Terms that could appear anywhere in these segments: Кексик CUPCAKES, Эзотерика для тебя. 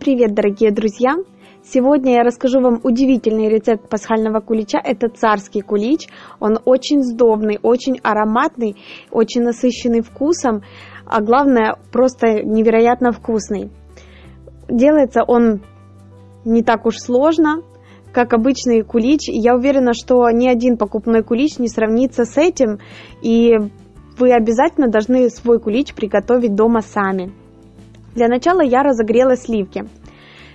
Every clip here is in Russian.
Привет, дорогие друзья! Сегодня я расскажу вам удивительный рецепт пасхального кулича. Это царский кулич. Он очень сдобный, очень ароматный, очень насыщенный вкусом, а главное, просто невероятно вкусный. Делается он не так уж сложно, как обычный кулич. Я уверена, что ни один покупной кулич не сравнится с этим, и вы обязательно должны свой кулич приготовить дома сами. Для начала я разогрела сливки.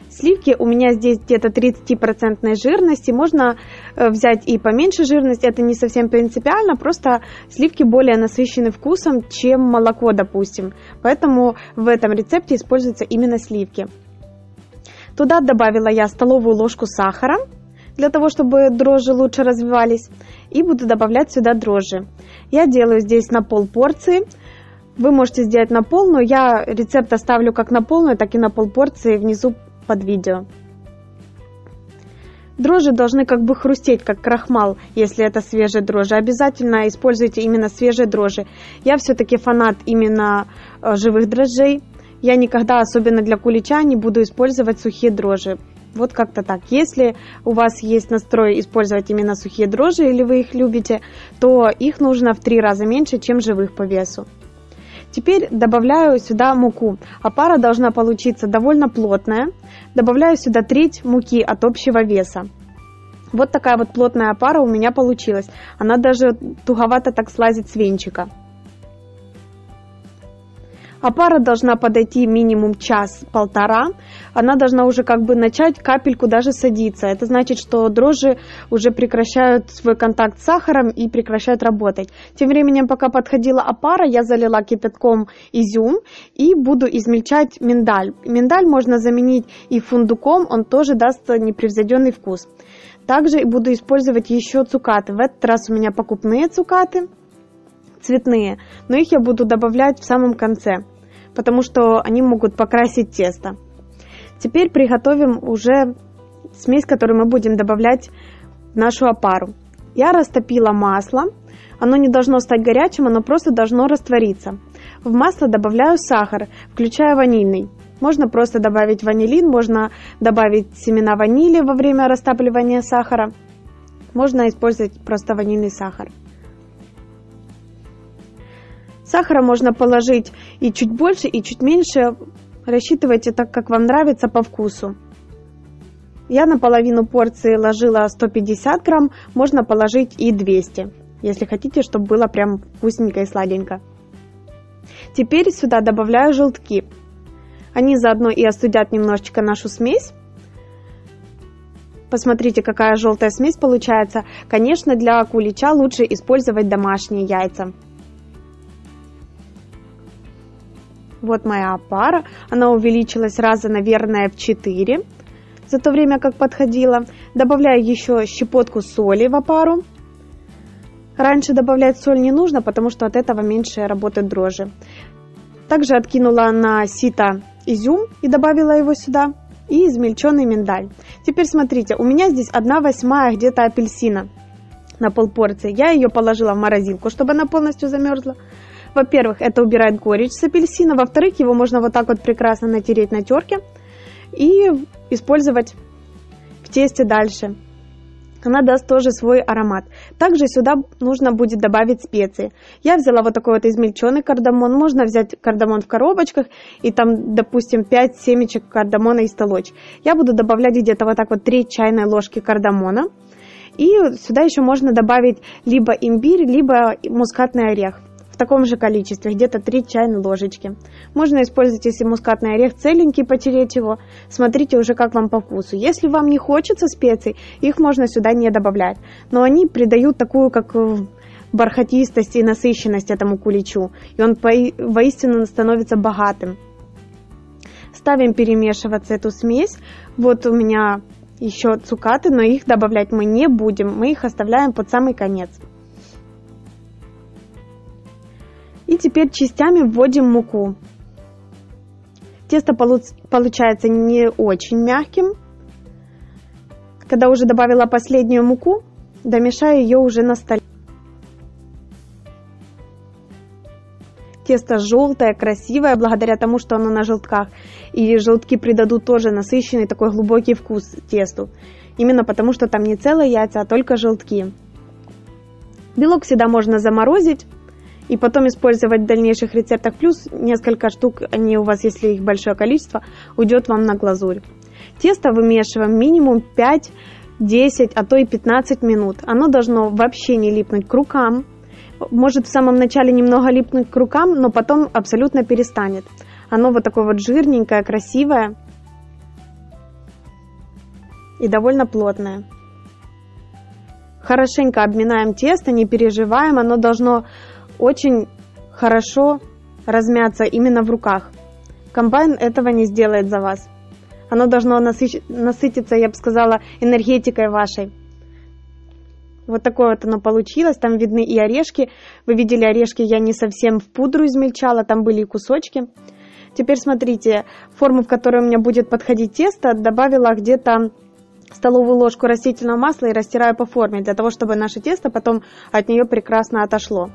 Сливки у меня здесь где-то 30% жирности, можно взять и поменьше жирность, это не совсем принципиально, просто сливки более насыщены вкусом, чем молоко, допустим. Поэтому в этом рецепте используются именно сливки. Туда добавила я столовую ложку сахара, для того, чтобы дрожжи лучше развивались, и буду добавлять сюда дрожжи. Я делаю здесь на полпорции. Вы можете сделать на полную, я рецепт оставлю как на полную, так и на полпорции внизу под видео. Дрожжи должны как бы хрустеть, как крахмал, если это свежие дрожжи. Обязательно используйте именно свежие дрожжи. Я все-таки фанат именно живых дрожжей. Я никогда, особенно для кулича, не буду использовать сухие дрожжи. Вот как-то так. Если у вас есть настрой использовать именно сухие дрожжи, или вы их любите, то их нужно в 3 раза меньше, чем живых по весу. Теперь добавляю сюда муку. Опара должна получиться довольно плотная. Добавляю сюда 1/3 муки от общего веса. Вот такая вот плотная опара у меня получилась. Она даже туговато так слазит с венчика. Опара должна подойти минимум 1-1,5 часа. Она должна уже как бы начать капельку даже садиться. Это значит, что дрожжи уже прекращают свой контакт с сахаром и прекращают работать. Тем временем, пока подходила опара, я залила кипятком изюм и буду измельчать миндаль. Миндаль можно заменить и фундуком, он тоже даст непревзойденный вкус. Также буду использовать еще цукаты. В этот раз у меня покупные цукаты, цветные, но их я буду добавлять в самом конце, потому что они могут покрасить тесто. Теперь приготовим уже смесь, которую мы будем добавлять в нашу опару. Я растопила масло, оно не должно стать горячим, оно просто должно раствориться. В масло добавляю сахар, включая ванильный. Можно просто добавить ванилин, можно добавить семена ванили во время растапливания сахара, можно использовать просто ванильный сахар. Сахара можно положить и чуть больше, и чуть меньше. Рассчитывайте так, как вам нравится, по вкусу. Я на половину порции ложила 150 грамм, можно положить и 200, если хотите, чтобы было прям вкусненько и сладенько. Теперь сюда добавляю желтки. Они заодно и остудят немножечко нашу смесь. Посмотрите, какая желтая смесь получается. Конечно, для кулича лучше использовать домашние яйца. Вот моя опара, она увеличилась раза, наверное, в 4 за то время, как подходила. Добавляю еще щепотку соли в опару. Раньше добавлять соль не нужно, потому что от этого меньше работают дрожжи. Также откинула на сито изюм и добавила его сюда. И измельченный миндаль. Теперь смотрите, у меня здесь 1/8 где-то апельсина на полпорции. Я ее положила в морозилку, чтобы она полностью замерзла. Во-первых, это убирает горечь с апельсина. Во-вторых, его можно вот так вот прекрасно натереть на терке и использовать в тесте дальше. Она даст тоже свой аромат. Также сюда нужно будет добавить специи. Я взяла вот такой вот измельченный кардамон. Можно взять кардамон в коробочках и там, допустим, 5 семечек кардамона истолочь. Я буду добавлять где-то вот так вот 3 чайные ложки кардамона. И сюда еще можно добавить либо имбирь, либо мускатный орех. В таком же количестве, где-то 3 чайные ложечки. Можно использовать, если мускатный орех целенький, потереть его. Смотрите уже, как вам по вкусу. Если вам не хочется специй, их можно сюда не добавлять. Но они придают такую, как бархатистость и насыщенность этому куличу. И он воистину становится богатым. Ставим перемешиваться эту смесь. Вот у меня еще цукаты, но их добавлять мы не будем. Мы их оставляем под самый конец. И теперь частями вводим муку. Тесто получается не очень мягким. Когда уже добавила последнюю муку, домешаю ее уже на столе. Тесто желтое, красивое, благодаря тому, что оно на желтках. И желтки придадут тоже насыщенный такой глубокий вкус тесту. Именно потому, что там не целые яйца, а только желтки. Белок всегда можно заморозить и потом использовать в дальнейших рецептах. Плюс несколько штук, они у вас, если их большое количество, уйдет вам на глазурь. Тесто вымешиваем минимум 5, 10, а то и 15 минут. Оно должно вообще не липнуть к рукам. Может в самом начале немного липнуть к рукам, но потом абсолютно перестанет. Оно вот такое вот жирненькое, красивое и довольно плотное. Хорошенько обминаем тесто, не переживаем, оно должно очень хорошо размяться именно в руках. Комбайн этого не сделает за вас. Оно должно насытиться, я бы сказала, энергетикой вашей. Вот такое вот оно получилось, там видны и орешки. Вы видели орешки, я не совсем в пудру измельчала, там были и кусочки. Теперь смотрите, форму, в которую у меня будет подходить тесто, добавила где-то столовую ложку растительного масла и растираю по форме, для того, чтобы наше тесто потом от нее прекрасно отошло.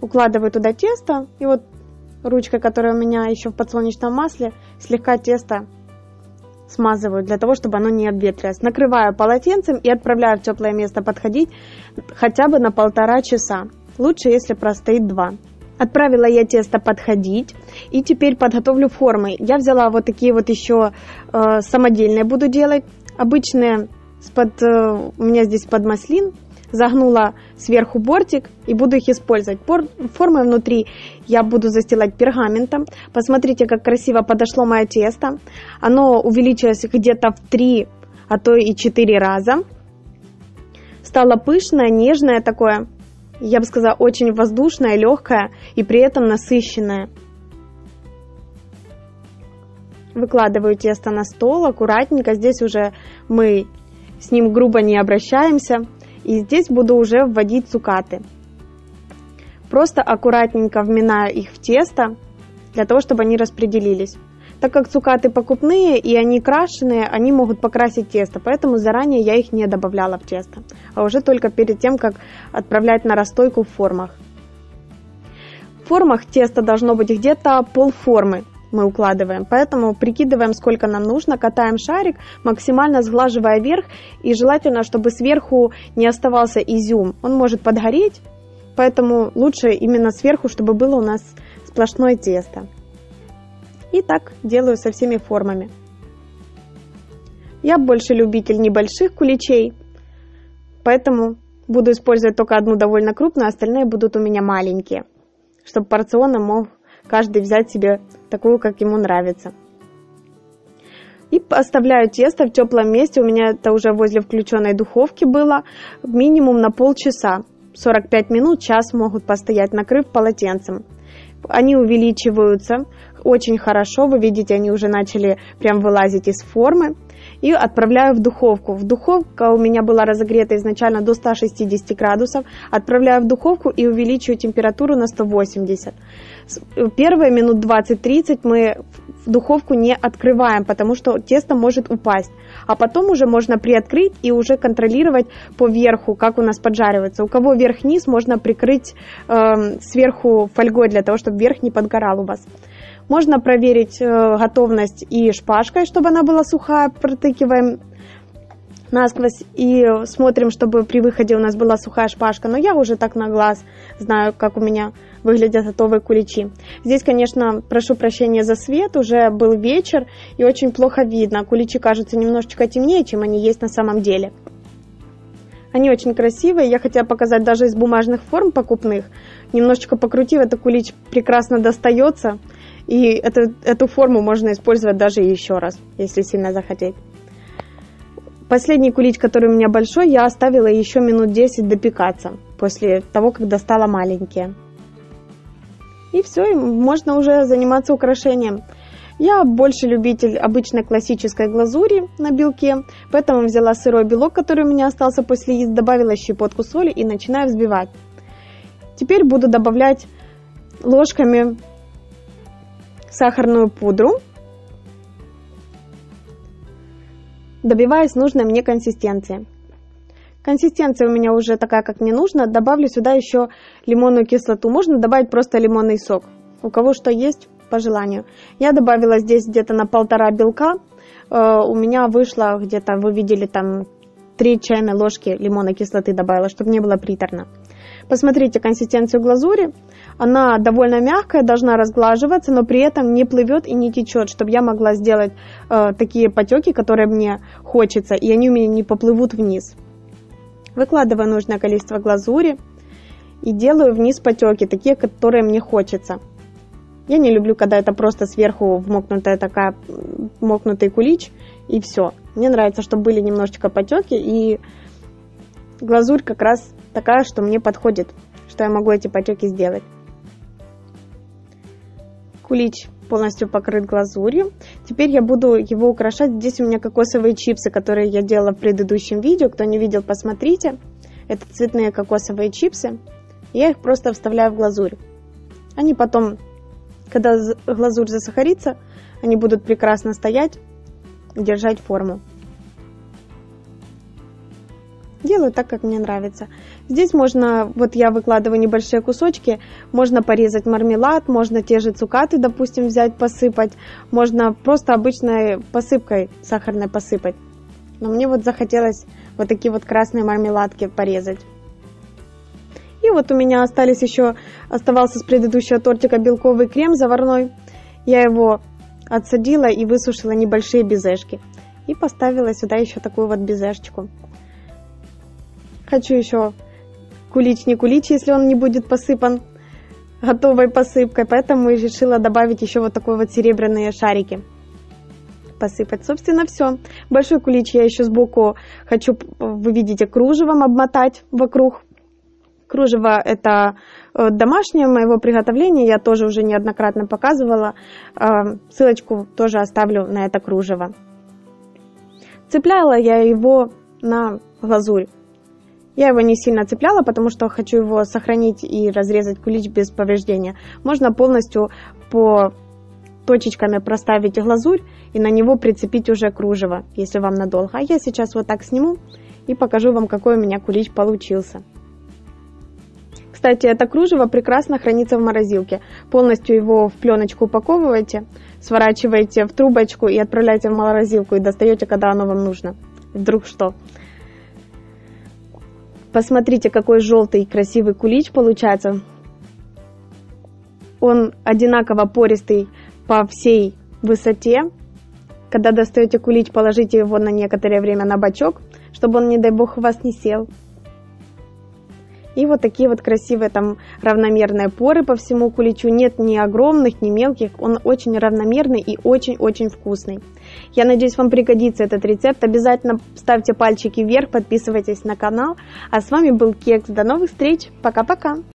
Укладываю туда тесто, и вот ручкой, которая у меня еще в подсолнечном масле, слегка тесто смазываю, для того, чтобы оно не обветрилось. Накрываю полотенцем и отправляю в теплое место подходить хотя бы на 1,5 часа. Лучше, если простоит 2. Отправила я тесто подходить, и теперь подготовлю формы. Я взяла вот такие вот еще самодельные буду делать. Обычные, у меня здесь под маслин. Загнула сверху бортик и буду их использовать. Формы внутри я буду застилать пергаментом. Посмотрите, как красиво подошло мое тесто. Оно увеличилось где-то в 3, а то и 4 раза. Стало пышное, нежное такое. Я бы сказала, очень воздушное, легкое и при этом насыщенное. Выкладываю тесто на стол аккуратненько. Здесь уже мы с ним грубо не обращаемся. И здесь буду уже вводить цукаты. Просто аккуратненько вминаю их в тесто, для того, чтобы они распределились. Так как цукаты покупные и они крашеные, они могут покрасить тесто, поэтому заранее я их не добавляла в тесто, а уже только перед тем, как отправлять на расстойку в формах. В формах тесто должно быть где-то полформы. Мы укладываем, поэтому прикидываем, сколько нам нужно, катаем шарик, максимально сглаживая верх, и желательно, чтобы сверху не оставался изюм, он может подгореть, поэтому лучше именно сверху, чтобы было у нас сплошное тесто. И так делаю со всеми формами. Я больше любитель небольших куличей, поэтому буду использовать только одну довольно крупную, остальные будут у меня маленькие, чтобы порционно мог каждый взять себе такую, как ему нравится. И оставляю тесто в теплом месте. У меня это уже возле включенной духовки было. Минимум на 1,5 часа. 45 минут, час могут постоять, накрыв полотенцем. Они увеличиваются очень хорошо. Вы видите, они уже начали прям вылазить из формы. И отправляю в духовку. В духовка у меня была разогрета изначально до 160 градусов. Отправляю в духовку и увеличиваю температуру на 180. Первые минут 20-30 мы духовку не открываем, потому что тесто может упасть. А потом уже можно приоткрыть и уже контролировать по верху, как у нас поджаривается. У кого верх-низ, можно прикрыть сверху фольгой, для того, чтобы верх не подгорал у вас. Можно проверить готовность и шпажкой, чтобы она была сухая, протыкиваем насквозь и смотрим, чтобы при выходе у нас была сухая шпажка. Но я уже так на глаз знаю, как у меня выглядят готовые куличи. Здесь, конечно, прошу прощения за свет, уже был вечер и очень плохо видно. Куличи кажутся немножечко темнее, чем они есть на самом деле. Они очень красивые, я хотела показать даже из бумажных форм покупных. Немножечко покрутив, этот кулич прекрасно достается. И эту форму можно использовать даже еще раз, если сильно захотеть. Последний кулич, который у меня большой, я оставила еще минут 10 допекаться, после того, как достала маленькие. И все, можно уже заниматься украшением. Я больше любитель обычной классической глазури на белке, поэтому взяла сырой белок, который у меня остался после яиц, добавила щепотку соли и начинаю взбивать. Теперь буду добавлять ложками сахарную пудру, добиваясь нужной мне консистенции. Консистенция у меня уже такая, как мне нужно. Добавлю сюда еще лимонную кислоту. Можно добавить просто лимонный сок. У кого что есть, по желанию. Я добавила здесь где-то на 1,5 белка. У меня вышло где-то, вы видели, там 3 чайные ложки лимонной кислоты добавила, чтобы не было приторно. Посмотрите консистенцию глазури. Она довольно мягкая, должна разглаживаться, но при этом не плывет и не течет, чтобы я могла сделать такие потеки, которые мне хочется, и они у меня не поплывут вниз. Выкладываю нужное количество глазури и делаю вниз потеки, такие, которые мне хочется. Я не люблю, когда это просто сверху мокнутый кулич и все. Мне нравится, чтобы были немножечко потеки, и глазурь как раз такая, что мне подходит, что я могу эти потеки сделать. Кулич полностью покрыт глазурью. Теперь я буду его украшать. Здесь у меня кокосовые чипсы, которые я делала в предыдущем видео. Кто не видел, посмотрите. Это цветные кокосовые чипсы. Я их просто вставляю в глазурь. Они потом, когда глазурь засахарится, они будут прекрасно стоять и держать форму. Делаю так, как мне нравится. Здесь можно, вот я выкладываю небольшие кусочки, можно порезать мармелад, можно те же цукаты, допустим, взять, посыпать, можно просто обычной посыпкой сахарной посыпать. Но мне вот захотелось вот такие вот красные мармеладки порезать. И вот у меня оставался с предыдущего тортика белковый крем заварной. Я его отсадила и высушила небольшие безешки. И поставила сюда еще такую вот безешечку. Хочу еще кулич, не кулич, если он не будет посыпан готовой посыпкой, поэтому и решила добавить еще вот такой вот серебряные шарики. Посыпать, собственно, все. Большой кулич я еще сбоку хочу, вы видите, кружевом обмотать вокруг. Кружево это домашнее моего приготовления, я тоже уже неоднократно показывала. Ссылочку тоже оставлю на это кружево. Цепляла я его на глазурь. Я его не сильно цепляла, потому что хочу его сохранить и разрезать кулич без повреждения. Можно полностью по точечками проставить глазурь и на него прицепить уже кружево, если вам надолго. А я сейчас вот так сниму и покажу вам, какой у меня кулич получился. Кстати, это кружево прекрасно хранится в морозилке. Полностью его в пленочку упаковываете, сворачиваете в трубочку и отправляете в морозилку, и достаете, когда оно вам нужно. Вдруг что. Посмотрите, какой желтый и красивый кулич получается. Он одинаково пористый по всей высоте. Когда достаете кулич, положите его на некоторое время на бочок, чтобы он, не дай бог, у вас не сел. И вот такие вот красивые там равномерные поры по всему куличу. Нет ни огромных, ни мелких. Он очень равномерный и очень-очень вкусный. Я надеюсь, вам пригодится этот рецепт. Обязательно ставьте пальчики вверх, подписывайтесь на канал. А с вами был Кекс. До новых встреч. Пока-пока.